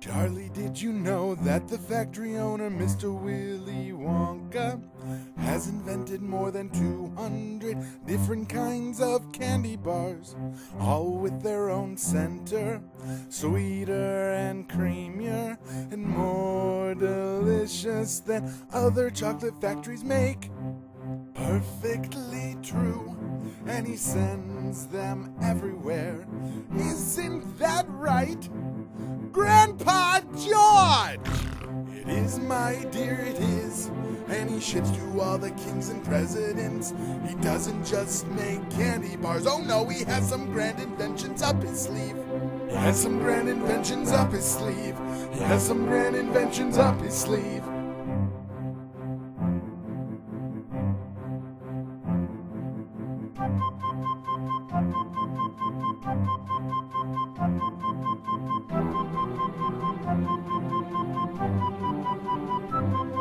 Charlie, did you know that the factory owner, Mr. Willy Wonka, has invented more than 200 different kinds of candy bars, all with their own center, sweeter and creamier and more delicious than other chocolate factories make? Perfectly true, and he sends them everywhere. Isn't that right, Grandpa George? It is, my dear, it is. And he ships to all the kings and presidents. He doesn't just make candy bars. Oh no, he has some grand inventions up his sleeve. He has some grand inventions up his sleeve. He has some grand inventions up his sleeve.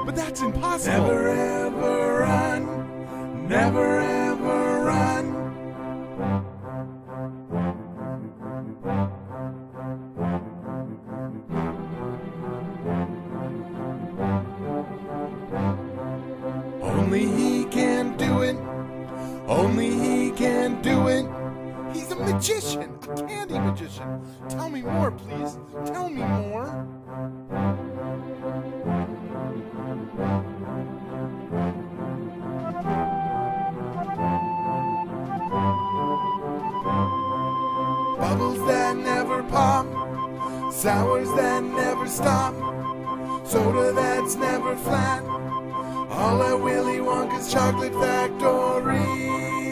But that's impossible. Never ever run. Never ever run. Only he can do it. Only he can do it. He's a magician, a candy magician. Tell me more, please. Tell me more. Bubbles that never pop, sours that never stop, soda that's never flat, all at Willy Wonka's Chocolate Factory.